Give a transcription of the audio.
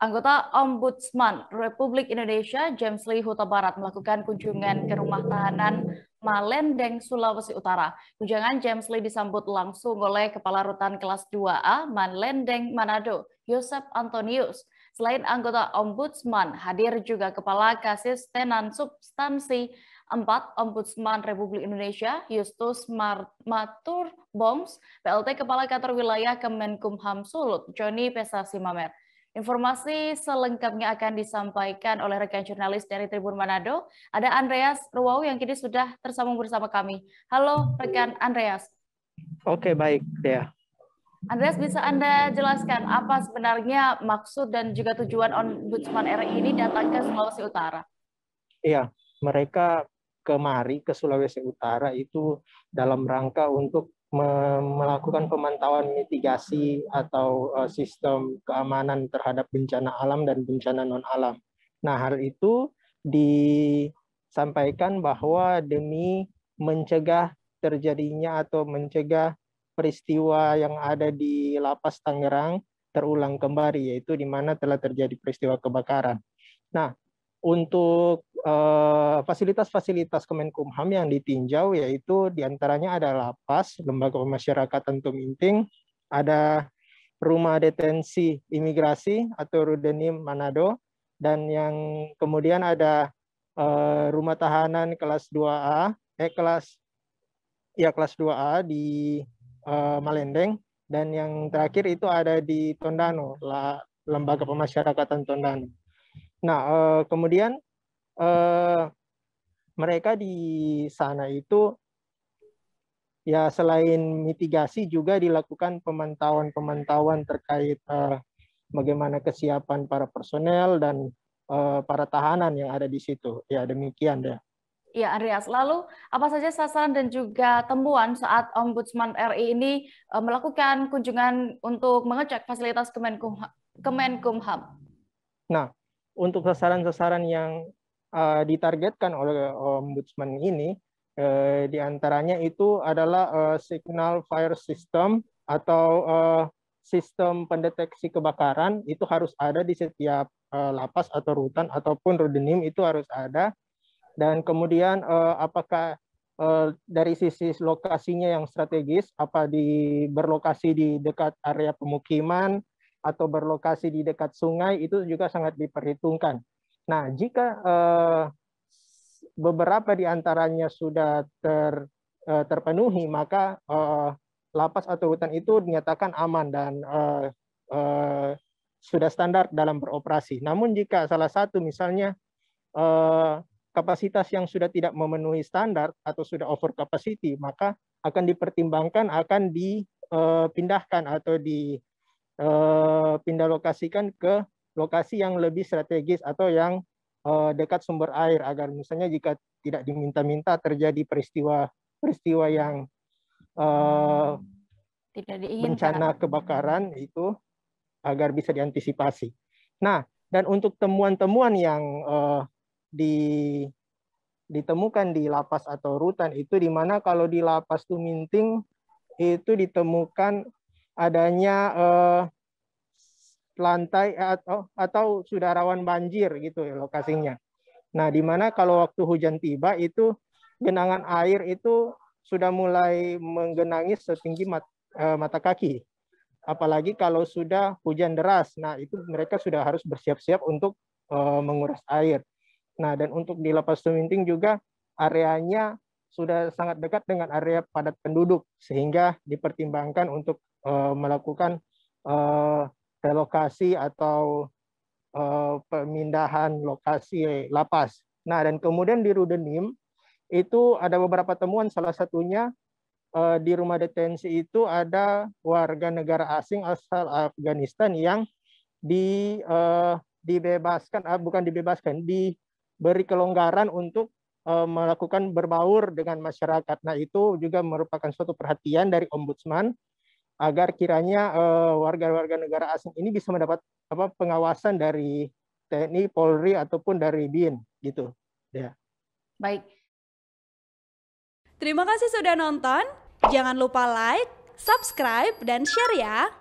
Anggota Ombudsman Republik Indonesia, Jemsly Hutabarat, melakukan kunjungan ke rumah tahanan Malendeng, Sulawesi Utara. Kunjungan Jemsly disambut langsung oleh Kepala Rutan Kelas 2A Malendeng, Manado, Yosep Antonius. Selain anggota Ombudsman, hadir juga Kepala Kasistenan Substansi 4 Ombudsman Republik Indonesia, Yustus Maturbongs, PLT Kepala Kantor Wilayah Kemenkumham Sulut, Joni Pesasimamer. Informasi selengkapnya akan disampaikan oleh rekan jurnalis dari Tribun Manado. Ada Andreas Ruau yang kini sudah tersambung bersama kami. Halo rekan Andreas. Oke, baik ya. Andreas, bisa Anda jelaskan apa sebenarnya maksud dan juga tujuan Ombudsman RI ini datang ke Sulawesi Utara? Iya. Mereka kemari ke Sulawesi Utara itu dalam rangka untuk melakukan pemantauan mitigasi atau sistem keamanan terhadap bencana alam dan bencana non-alam. Nah, hal itu disampaikan bahwa demi mencegah terjadinya atau mencegah peristiwa yang ada di Lapas Tangerang terulang kembali, yaitu di mana telah terjadi peristiwa kebakaran. Nah, untuk fasilitas-fasilitas Kemenkumham yang ditinjau yaitu diantaranya ada lapas, lembaga pemasyarakatan Tuminting, ada rumah detensi imigrasi atau Rudenim Manado, dan yang kemudian ada rumah tahanan kelas 2A, kelas 2A di Malendeng, dan yang terakhir itu ada di Tondano, lembaga pemasyarakatan Tondano. Nah, kemudian mereka di sana itu ya selain mitigasi juga dilakukan pemantauan-pemantauan terkait bagaimana kesiapan para personel dan para tahanan yang ada di situ. Ya, demikian deh. Ya, Andreas. Lalu apa saja sasaran dan juga temuan saat Ombudsman RI ini melakukan kunjungan untuk mengecek fasilitas Kemenkumham? Nah, untuk sasaran-sasaran yang ditargetkan oleh Ombudsman ini, diantaranya itu adalah signal fire system atau sistem pendeteksi kebakaran itu harus ada di setiap lapas atau rutan ataupun rudenim itu harus ada. Dan kemudian apakah dari sisi lokasinya yang strategis, apa berlokasi di dekat area pemukiman, atau berlokasi di dekat sungai itu juga sangat diperhitungkan. Nah, jika beberapa di antaranya sudah terpenuhi, maka lapas atau hutan itu dinyatakan aman dan sudah standar dalam beroperasi. Namun jika salah satu misalnya kapasitas yang sudah tidak memenuhi standar atau sudah over capacity, maka akan dipertimbangkan akan dipindahkan atau pindah lokasikan ke lokasi yang lebih strategis atau yang dekat sumber air, agar misalnya jika tidak diminta-minta terjadi peristiwa yang tidak diinginkan, bencana kebakaran itu agar bisa diantisipasi. Nah, dan untuk temuan-temuan yang ditemukan di lapas atau rutan itu, di mana kalau di lapas Tuminting itu ditemukan adanya lantai atau sudah rawan banjir gitu ya, lokasinya. Nah, di mana kalau waktu hujan tiba itu genangan air itu sudah mulai menggenangi setinggi mata kaki. Apalagi kalau sudah hujan deras. Nah, itu mereka sudah harus bersiap-siap untuk menguras air. Nah, dan untuk di Lapas Tuminting juga areanya sudah sangat dekat dengan area padat penduduk, sehingga dipertimbangkan untuk melakukan relokasi atau pemindahan lokasi lapas. Nah, dan kemudian di Rudenim itu ada beberapa temuan, salah satunya di rumah detensi itu ada warga negara asing asal Afghanistan yang diberi kelonggaran untuk melakukan berbaur dengan masyarakat. Nah, itu juga merupakan suatu perhatian dari Ombudsman, agar kiranya warga-warga negara asing ini bisa mendapat pengawasan dari TNI, Polri ataupun dari BIN gitu ya. Baik. Terima kasih sudah nonton. Jangan lupa like, subscribe dan share ya.